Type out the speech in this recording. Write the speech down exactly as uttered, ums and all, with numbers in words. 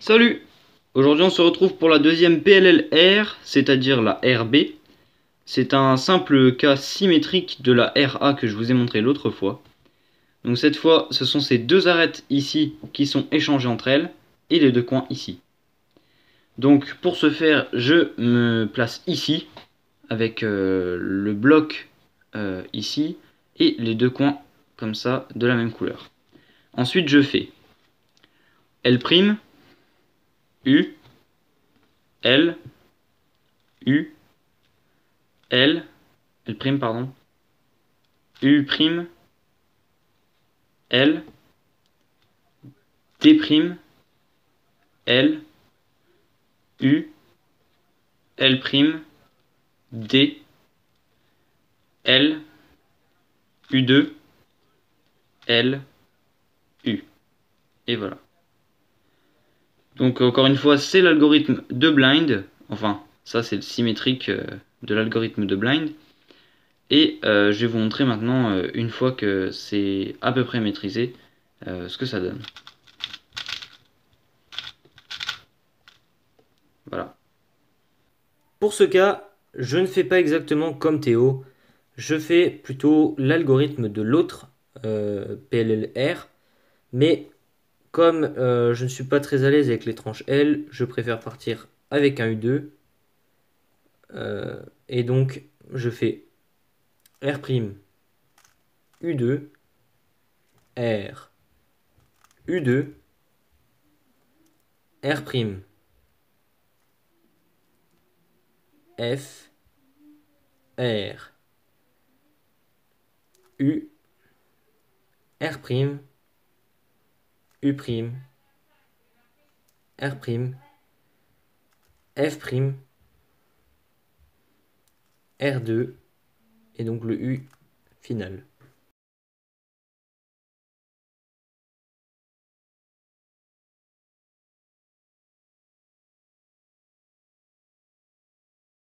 Salut! Aujourd'hui on se retrouve pour la deuxième P L L R, c'est-à-dire la R B. C'est un simple cas symétrique de la R A que je vous ai montré l'autre fois. Donc cette fois, ce sont ces deux arêtes ici qui sont échangées entre elles, et les deux coins ici. Donc pour ce faire, je me place ici, avec euh, le bloc euh, ici, et les deux coins comme ça, de la même couleur. Ensuite je fais L', U, L, U, L, L', pardon, U', L, D', L, U, L', D, L, U deux, L, U. Et voilà. Donc encore une fois, c'est l'algorithme de Blind, enfin ça c'est le symétrique de l'algorithme de Blind, et euh, je vais vous montrer maintenant, euh, une fois que c'est à peu près maîtrisé, euh, ce que ça donne. Voilà. Pour ce cas, je ne fais pas exactement comme Théo, je fais plutôt l'algorithme de l'autre euh, P L L R, mais... Comme euh, je ne suis pas très à l'aise avec les tranches L, je préfère partir avec un U deux. Euh, et donc, je fais R', U deux, R, U deux, R', F, R, U, R', U', R', F', R deux, et donc le U final.